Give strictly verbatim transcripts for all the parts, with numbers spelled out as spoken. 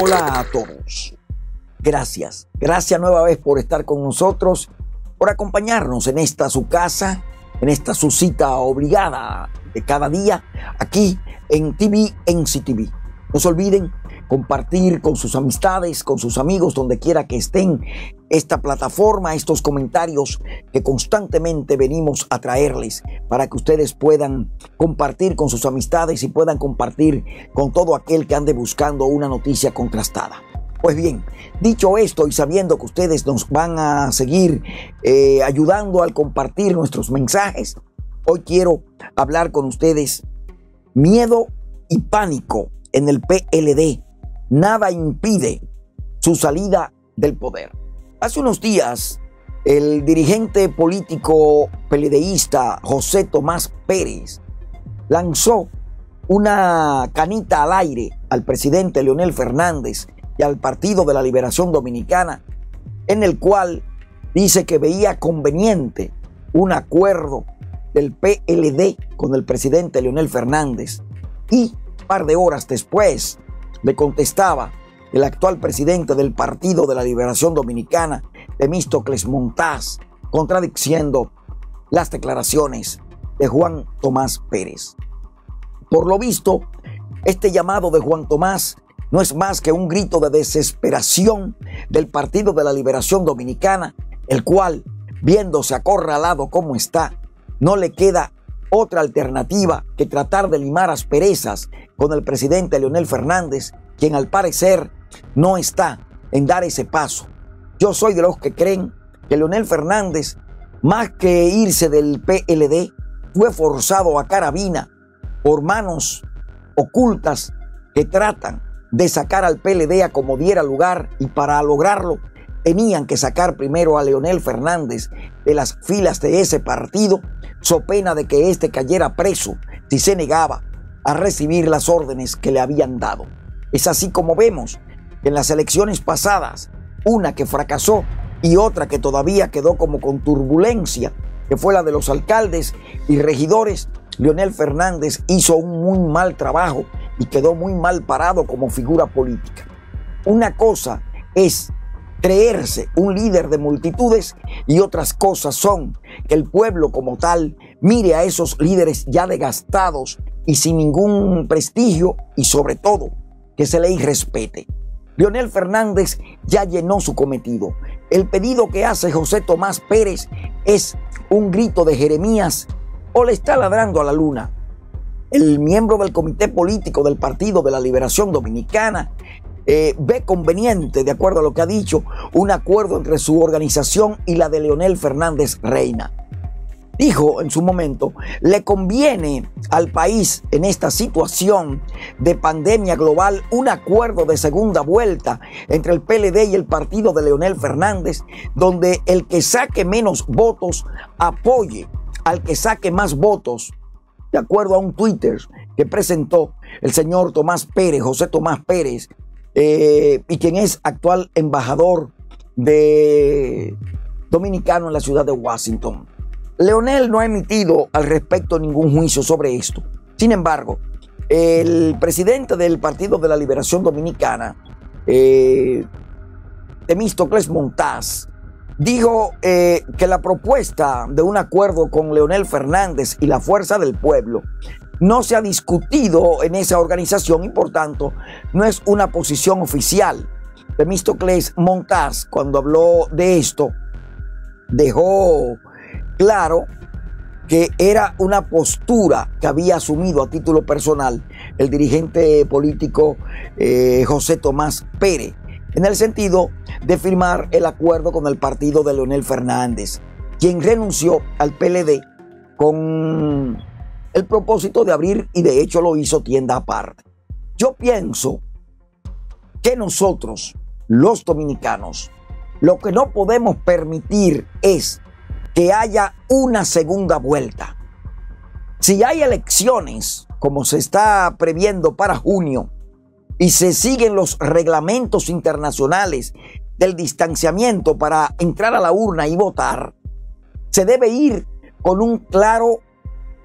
Hola a todos. Gracias, gracias nueva vez por estar con nosotros, por acompañarnos en esta su casa, en esta su cita obligada de cada día, aquí en T V M C T V. No se olviden compartir con sus amistades, con sus amigos, donde quiera que estén, esta plataforma, estos comentarios que constantemente venimos a traerles para que ustedes puedan compartir con sus amistades y puedan compartir con todo aquel que ande buscando una noticia contrastada. Pues bien, dicho esto y sabiendo que ustedes nos van a seguir eh, ayudando al compartir nuestros mensajes, hoy quiero hablar con ustedes miedo y pánico en el P L D. Nada impide su salida del poder. Hace unos días, el dirigente político peledeísta José Tomás Pérez lanzó una canita al aire al presidente Leonel Fernández y al Partido de la Liberación Dominicana, en el cual dice que veía conveniente un acuerdo del P L D con el presidente Leonel Fernández, y un par de horas después le contestaba el actual presidente del Partido de la Liberación Dominicana, Temístocles Montás, contradiciendo las declaraciones de Juan Tomás Pérez. Por lo visto, este llamado de Juan Tomás no es más que un grito de desesperación del Partido de la Liberación Dominicana, el cual, viéndose acorralado como está, no le queda otra alternativa que tratar de limar asperezas con el presidente Leonel Fernández, quien al parecer no está en dar ese paso. Yo soy de los que creen que Leonel Fernández, más que irse del P L D, fue forzado a carabina por manos ocultas que tratan de sacar al P L D a como diera lugar, y para lograrlo tenían que sacar primero a Leonel Fernández de las filas de ese partido, so pena de que éste cayera preso si se negaba a recibir las órdenes que le habían dado. Es así como vemos que en las elecciones pasadas, una que fracasó y otra que todavía quedó como con turbulencia, que fue la de los alcaldes y regidores, Leonel Fernández hizo un muy mal trabajo y quedó muy mal parado como figura política. Una cosa es creerse un líder de multitudes y otras cosas son que el pueblo como tal mire a esos líderes ya desgastados y sin ningún prestigio, y sobre todo que se le irrespete. Leonel Fernández ya llenó su cometido. El pedido que hace José Tomás Pérez es un grito de Jeremías o le está ladrando a la luna. El miembro del comité político del Partido de la Liberación Dominicana eh, ve conveniente, de acuerdo a lo que ha dicho, un acuerdo entre su organización y la de Leonel Fernández Reina. Dijo en su momento, le conviene al país en esta situación de pandemia global un acuerdo de segunda vuelta entre el P L D y el partido de Leonel Fernández, donde el que saque menos votos apoye al que saque más votos, de acuerdo a un Twitter que presentó el señor Tomás Pérez, José Tomás Pérez, eh, y quien es actual embajador de dominicano en la ciudad de Washington. Leonel no ha emitido al respecto ningún juicio sobre esto. Sin embargo, el presidente del Partido de la Liberación Dominicana, eh, Temístocles Montás, dijo eh, que la propuesta de un acuerdo con Leonel Fernández y la Fuerza del Pueblo no se ha discutido en esa organización y por tanto no es una posición oficial. Temístocles Montás, cuando habló de esto, dejó claro que era una postura que había asumido a título personal el dirigente político eh, José Tomás Pérez, en el sentido de firmar el acuerdo con el partido de Leonel Fernández, quien renunció al P L D con el propósito de abrir, y de hecho lo hizo, tienda aparte. Yo pienso que nosotros, los dominicanos, lo que no podemos permitir es que haya una segunda vuelta. Si hay elecciones, como se está previendo para junio, y se siguen los reglamentos internacionales del distanciamiento para entrar a la urna y votar, se debe ir con un claro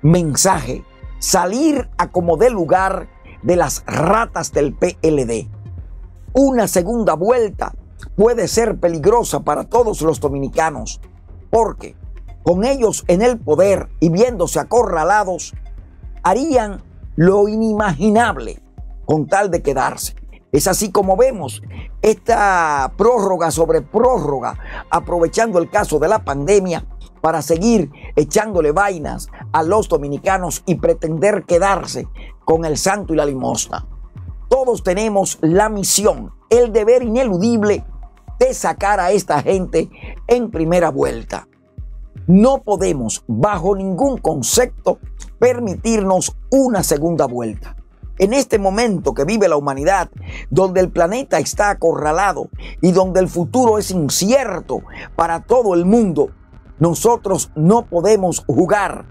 mensaje, salir a como dé lugar de las ratas del P L D. una segunda vuelta puede ser peligrosa para todos los dominicanos, porque con ellos en el poder y viéndose acorralados, harían lo inimaginable con tal de quedarse. Es así como vemos esta prórroga sobre prórroga, aprovechando el caso de la pandemia para seguir echándole vainas a los dominicanos y pretender quedarse con el santo y la limosna. Todos tenemos la misión, el deber ineludible de sacar a esta gente en primera vuelta. No podemos, bajo ningún concepto, permitirnos una segunda vuelta. En este momento que vive la humanidad, donde el planeta está acorralado y donde el futuro es incierto para todo el mundo, nosotros no podemos jugar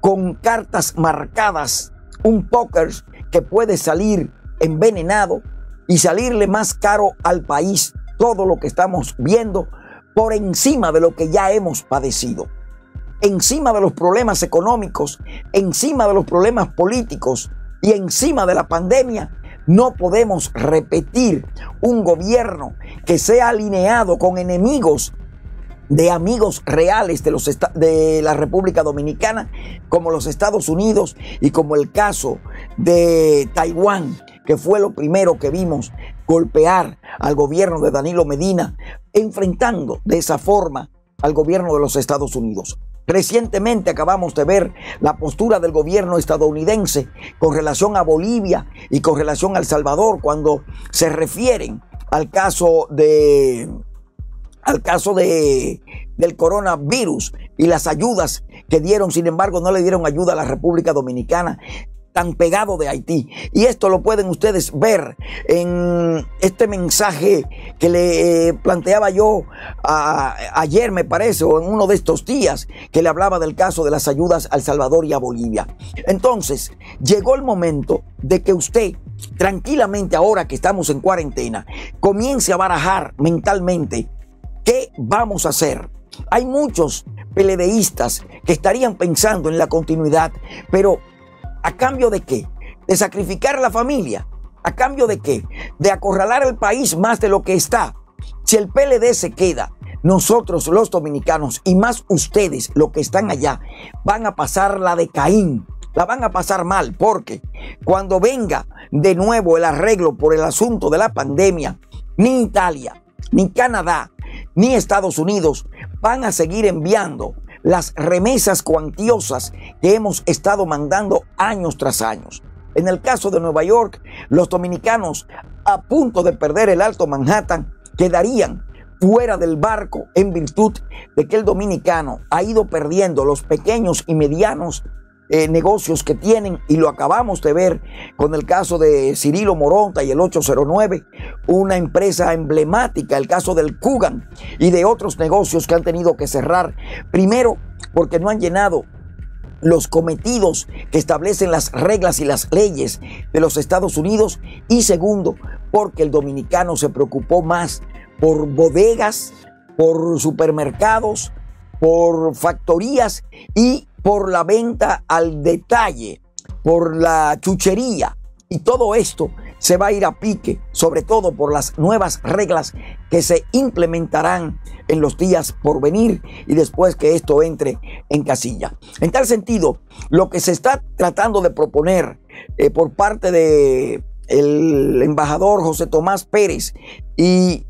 con cartas marcadas, un póker que puede salir envenenado y salirle más caro al país todo lo que estamos viendo por encima de lo que ya hemos padecido. Encima de los problemas económicos, encima de los problemas políticos y encima de la pandemia, no podemos repetir un gobierno que sea alineado con enemigos de amigos reales de, los de la República Dominicana, como los Estados Unidos y como el caso de Taiwán, que fue lo primero que vimos golpear al gobierno de Danilo Medina, enfrentando de esa forma al gobierno de los Estados Unidos. Recientemente acabamos de ver la postura del gobierno estadounidense con relación a Bolivia y con relación a El Salvador cuando se refieren al caso de... al caso de, del coronavirus y las ayudas que dieron. Sin embargo, no le dieron ayuda a la República Dominicana, tan pegado de Haití. Y esto lo pueden ustedes ver en este mensaje que le planteaba yo a, ayer, me parece, o en uno de estos días, que le hablaba del caso de las ayudas a El Salvador y a Bolivia. Entonces, llegó el momento de que usted, tranquilamente, ahora que estamos en cuarentena, comience a barajar mentalmente ¿qué vamos a hacer? Hay muchos PLDistas que estarían pensando en la continuidad, pero ¿a cambio de qué? ¿De sacrificar a la familia? ¿A cambio de qué? ¿De acorralar el país más de lo que está? Si el P L D se queda, nosotros los dominicanos, y más ustedes, los que están allá, van a pasar la de Caín. La van a pasar mal, porque cuando venga de nuevo el arreglo por el asunto de la pandemia, ni Italia, ni Canadá, ni Estados Unidos van a seguir enviando las remesas cuantiosas que hemos estado mandando años tras años. En el caso de Nueva York, los dominicanos a punto de perder el Alto Manhattan quedarían fuera del barco en virtud de que el dominicano ha ido perdiendo los pequeños y medianos Eh, negocios que tienen, y lo acabamos de ver con el caso de Cirilo Moronta y el ocho cero nueve, una empresa emblemática, el caso del Cugan y de otros negocios que han tenido que cerrar, primero porque no han llenado los cometidos que establecen las reglas y las leyes de los Estados Unidos, y segundo porque el dominicano se preocupó más por bodegas, por supermercados, por factorías y por la venta al detalle, por la chuchería, y todo esto se va a ir a pique, sobre todo por las nuevas reglas que se implementarán en los días por venir y después que esto entre en casilla. En tal sentido, lo que se está tratando de proponer eh, por parte de el embajador José Tomás Pérez y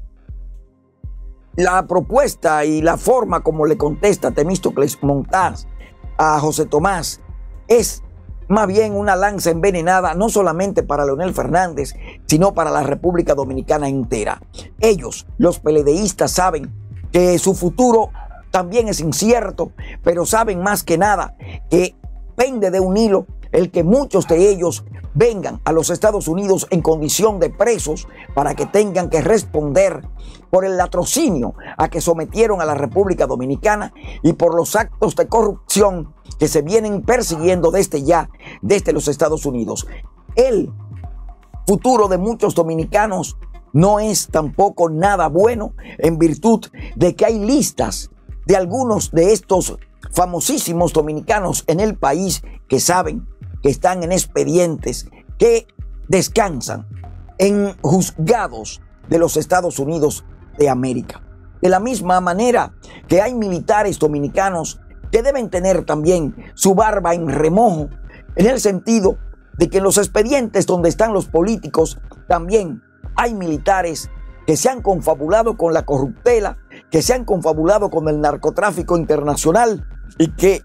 la propuesta y la forma como le contesta Temístocles Montás a José Tomás es más bien una lanza envenenada, no solamente para Leonel Fernández, sino para la República Dominicana entera. Ellos, los PLDistas, saben que su futuro también es incierto, pero saben más que nada que pende de un hilo el que muchos de ellos vengan a los Estados Unidos en condición de presos para que tengan que responder por el latrocinio a que sometieron a la República Dominicana y por los actos de corrupción que se vienen persiguiendo desde ya, desde los Estados Unidos. El futuro de muchos dominicanos no es tampoco nada bueno, en virtud de que hay listas de algunos de estos famosísimos dominicanos en el país que saben que están en expedientes, que descansan en juzgados de los Estados Unidos de América. De la misma manera que hay militares dominicanos que deben tener también su barba en remojo, en el sentido de que en los expedientes donde están los políticos también hay militares que se han confabulado con la corruptela, que se han confabulado con el narcotráfico internacional y que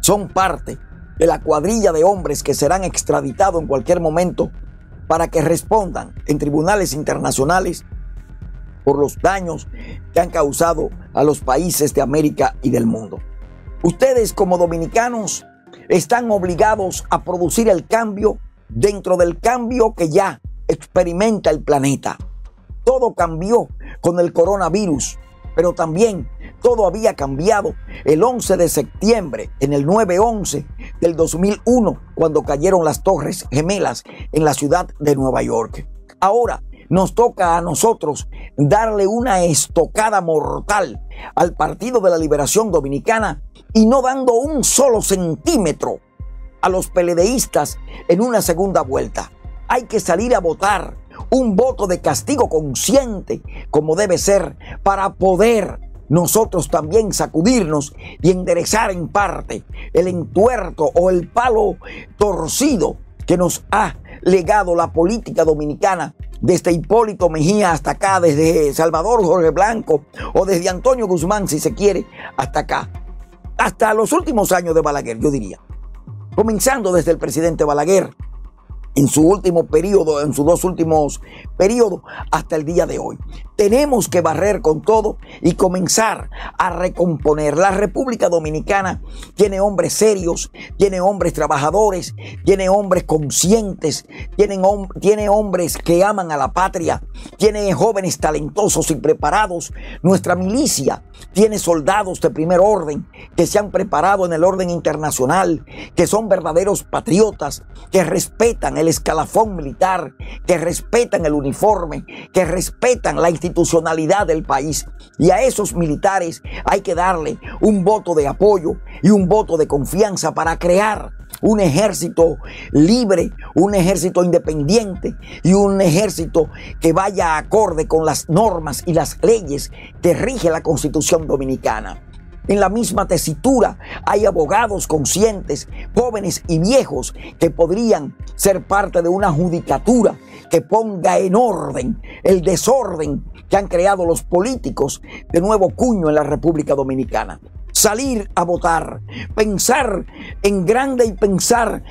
son parte de la cuadrilla de hombres que serán extraditados en cualquier momento para que respondan en tribunales internacionales por los daños que han causado a los países de América y del mundo. Ustedes como dominicanos están obligados a producir el cambio dentro del cambio que ya experimenta el planeta. Todo cambió con el coronavirus, pero también todo había cambiado el once de septiembre, en el nueve once del dos mil uno, cuando cayeron las Torres Gemelas en la ciudad de Nueva York. Ahora nos toca a nosotros darle una estocada mortal al Partido de la Liberación Dominicana y no dando un solo centímetro a los PLDistas en una segunda vuelta. Hay que salir a votar un voto de castigo consciente, como debe ser, para poder nosotros también sacudirnos y enderezar en parte el entuerto o el palo torcido que nos ha legado la política dominicana desde Hipólito Mejía hasta acá, desde Salvador Jorge Blanco o desde Antonio Guzmán, si se quiere, hasta acá, hasta los últimos años de Balaguer, yo diría, comenzando desde el presidente Balaguer en su último periodo, en sus dos últimos periodos, hasta el día de hoy. Tenemos que barrer con todo y comenzar a recomponer. La República Dominicana tiene hombres serios, tiene hombres trabajadores, tiene hombres conscientes, tiene, hom- tiene hombres que aman a la patria, tiene jóvenes talentosos y preparados. Nuestra milicia tiene soldados de primer orden que se han preparado en el orden internacional, que son verdaderos patriotas, que respetan el el escalafón militar, que respetan el uniforme, que respetan la institucionalidad del país. Y a esos militares hay que darle un voto de apoyo y un voto de confianza para crear un ejército libre, un ejército independiente y un ejército que vaya acorde con las normas y las leyes que rige la Constitución Dominicana. En la misma tesitura hay abogados conscientes, jóvenes y viejos, que podrían ser parte de una judicatura que ponga en orden el desorden que han creado los políticos de nuevo cuño en la República Dominicana. Salir a votar, pensar en grande y pensar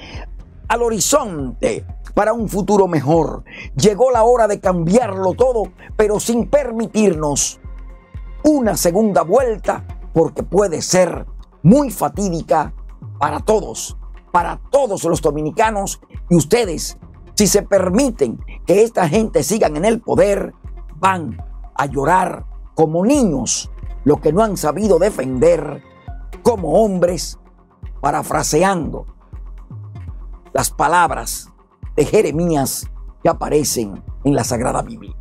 al horizonte para un futuro mejor. Llegó la hora de cambiarlo todo, pero sin permitirnos una segunda vuelta, porque puede ser muy fatídica para todos, para todos los dominicanos. Y ustedes, si se permiten que esta gente sigan en el poder, van a llorar como niños los que no han sabido defender como hombres, parafraseando las palabras de Jeremías que aparecen en la Sagrada Biblia.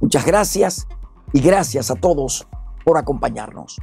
Muchas gracias y gracias a todos por acompañarnos.